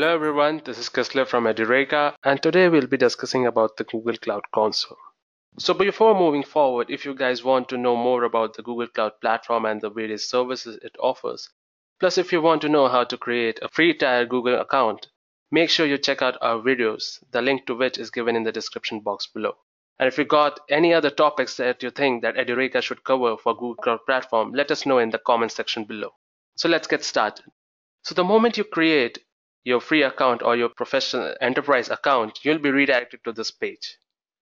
Hello everyone, this is Kesler from Edureka, and today we'll be discussing about the Google Cloud Console. So before moving forward, if you guys want to know more about the Google Cloud Platform and the various services it offers, plus if you want to know how to create a free tier Google account, make sure you check out our videos, the link to which is given in the description box below. And if you got any other topics that you think that Edureka should cover for Google Cloud Platform, let us know in the comment section below. So let's get started. So the moment you create your free account or your professional enterprise account, you'll be redirected to this page.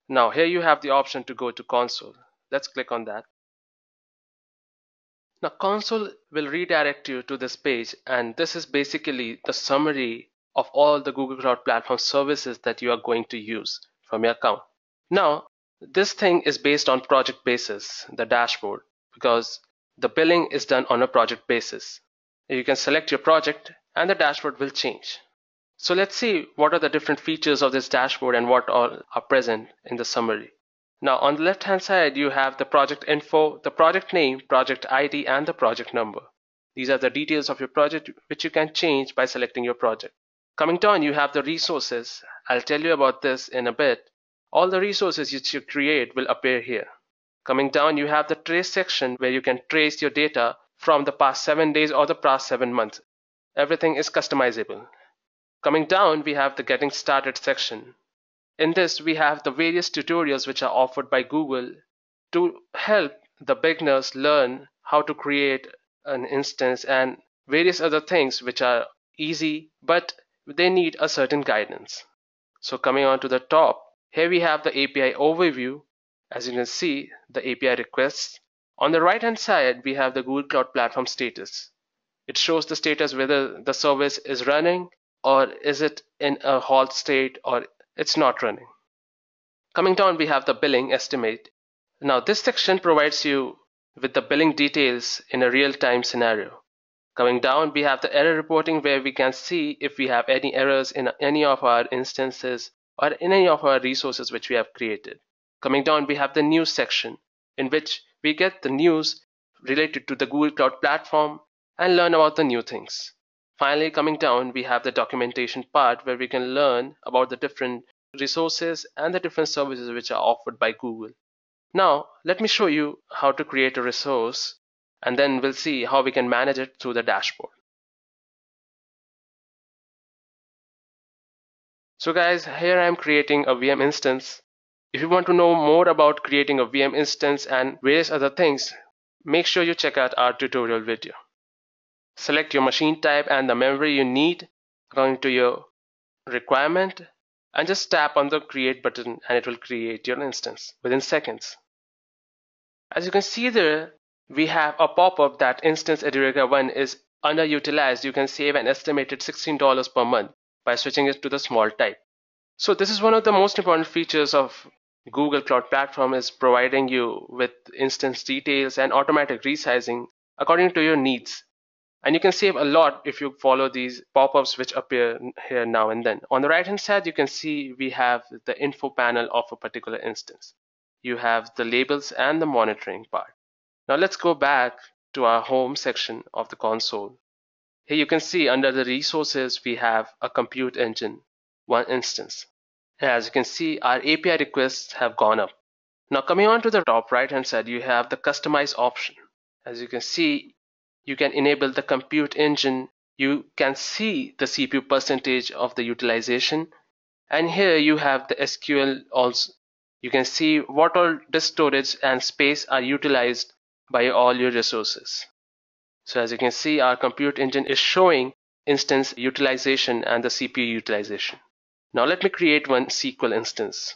Now here you have the option to go to console. Let's click on that. Now console will redirect you to this page, and this is basically the summary of all the Google Cloud Platform services that you are going to use from your account. Now this thing is based on project basis, the dashboard, because the billing is done on a project basis. You can select your project and the dashboard will change. So let's see what are the different features of this dashboard and what all are present in the summary. Now on the left hand side you have the project info, the project name, project ID and the project number. These are the details of your project which you can change by selecting your project. Coming down you have the resources. I'll tell you about this in a bit. All the resources which you create will appear here. Coming down you have the trace section where you can trace your data from the past 7 days or the past 7 months. Everything is customizable. Coming down, we have the Getting Started section. In this, we have the various tutorials which are offered by Google to help the beginners learn how to create an instance and various other things which are easy, but they need a certain guidance. So coming on to the top, here we have the API overview. As you can see, the API requests. On the right-hand side, we have the Google Cloud Platform status. It shows the status whether the service is running or is it in a halt state or it's not running. Coming down we have the billing estimate. Now this section provides you with the billing details in a real-time scenario. Coming down we have the error reporting where we can see if we have any errors in any of our instances or in any of our resources which we have created. Coming down we have the news section in which we get the news related to the Google Cloud Platform and learn about the new things. Finally, coming down, we have the documentation part where we can learn about the different resources and the different services which are offered by Google. Now, let me show you how to create a resource and then we'll see how we can manage it through the dashboard. So guys, here I am creating a VM instance. If you want to know more about creating a VM instance and various other things, make sure you check out our tutorial video. Select your machine type and the memory you need according to your requirement and just tap on the create button and it will create your instance within seconds. As you can see there, we have a pop-up that instance Edureka 1 is underutilized. You can save an estimated $16 per month by switching it to the small type. So this is one of the most important features of Google Cloud Platform, is providing you with instance details and automatic resizing according to your needs. And you can save a lot if you follow these pop-ups which appear here now and then. On the right-hand side, you can see we have the info panel of a particular instance. You have the labels and the monitoring part. Now let's go back to our home section of the console. Here you can see under the resources, we have a Compute Engine, one instance. And as you can see, our API requests have gone up. Now coming on to the top right-hand side, you have the Customize option. As you can see, you can enable the Compute Engine. You can see the CPU percentage of the utilization. And here you have the SQL also. You can see what all disk storage and space are utilized by all your resources. So as you can see, our Compute Engine is showing instance utilization and the CPU utilization. Now let me create one SQL instance.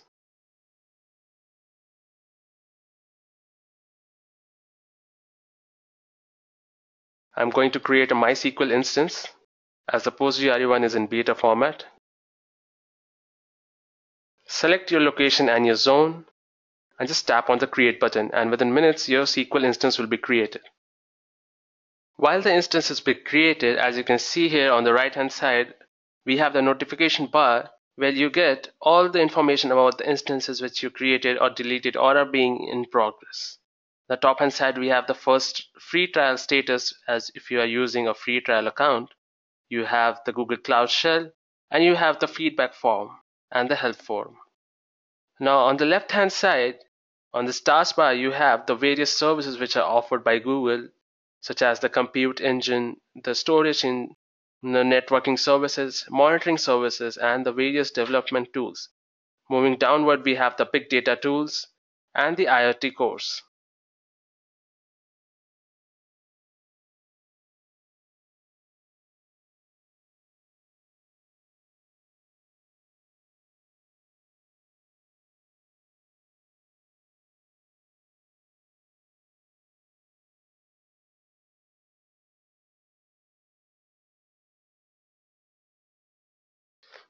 I'm going to create a MySQL instance as the PostgreSQL one is in beta format. Select your location and your zone and just tap on the create button, and within minutes your SQL instance will be created. While the instance is being created, as you can see here on the right hand side, we have the notification bar where you get all the information about the instances which you created or deleted or are being in progress. The top hand side we have the first free trial status, as if you are using a free trial account. You have the Google Cloud Shell and you have the feedback form and the help form. Now on the left hand side, on this taskbar, you have the various services which are offered by Google, such as the Compute Engine, the Storage Engine, the networking services, monitoring services, and the various development tools. Moving downward, we have the big data tools and the IoT course.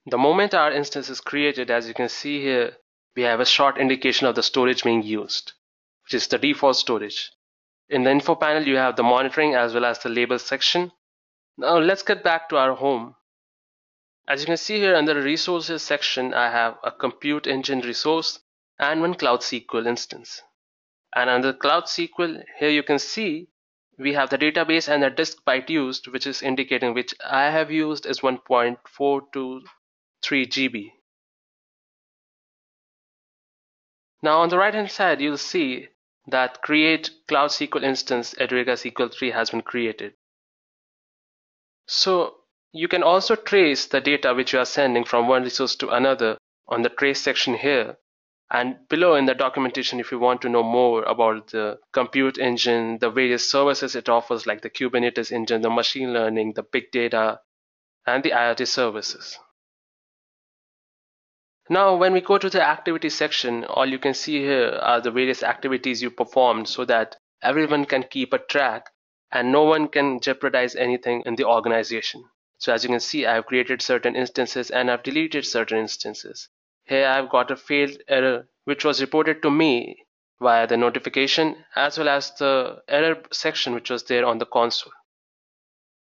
The moment our instance is created, as you can see here, we have a short indication of the storage being used, which is the default storage. In the info panel, you have the monitoring as well as the label section. Now let's get back to our home. As you can see here under the resources section, I have a Compute Engine resource and one Cloud SQL instance. And under Cloud SQL, here you can see we have the database and the disk byte used, which is indicating which I have used is 1.423 GB. Now on the right hand side, you'll see that create Cloud SQL instance Edureka SQL 3 has been created. So you can also trace the data which you are sending from one resource to another on the trace section here, and below in the documentation if you want to know more about the Compute Engine, the various services it offers like the Kubernetes engine, the machine learning, the big data, and the IoT services. Now when we go to the activity section, all you can see here are the various activities you performed so that everyone can keep a track and no one can jeopardize anything in the organization. So as you can see, I have created certain instances and I've deleted certain instances. Here I've got a failed error which was reported to me via the notification as well as the error section which was there on the console.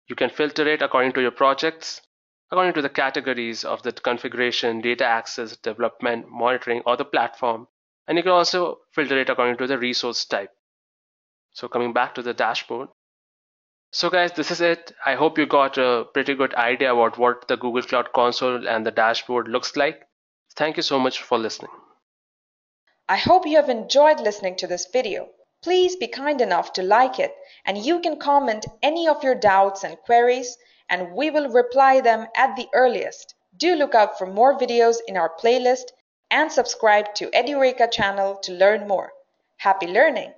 You can filter it according to your projects, according to the categories of the configuration, data access, development, monitoring, or the platform. And you can also filter it according to the resource type. So coming back to the dashboard. So guys, this is it. I hope you got a pretty good idea about what the Google Cloud Console and the dashboard looks like. Thank you so much for listening. I hope you have enjoyed listening to this video. Please be kind enough to like it, and you can comment any of your doubts and queries, and we will reply them at the earliest. Do look out for more videos in our playlist and subscribe to Edureka channel to learn more. Happy learning!